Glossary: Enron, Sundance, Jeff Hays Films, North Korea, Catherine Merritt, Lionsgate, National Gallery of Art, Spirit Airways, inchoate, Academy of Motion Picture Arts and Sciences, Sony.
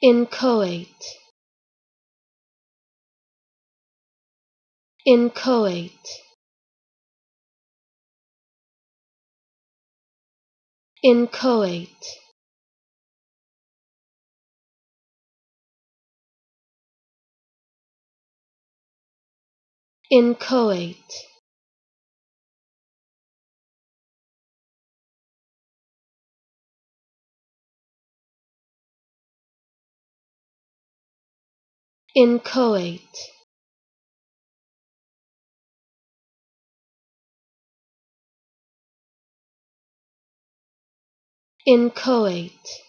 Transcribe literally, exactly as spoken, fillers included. Inchoate. Inchoate. Inchoate. Inchoate. Inchoate. Inchoate.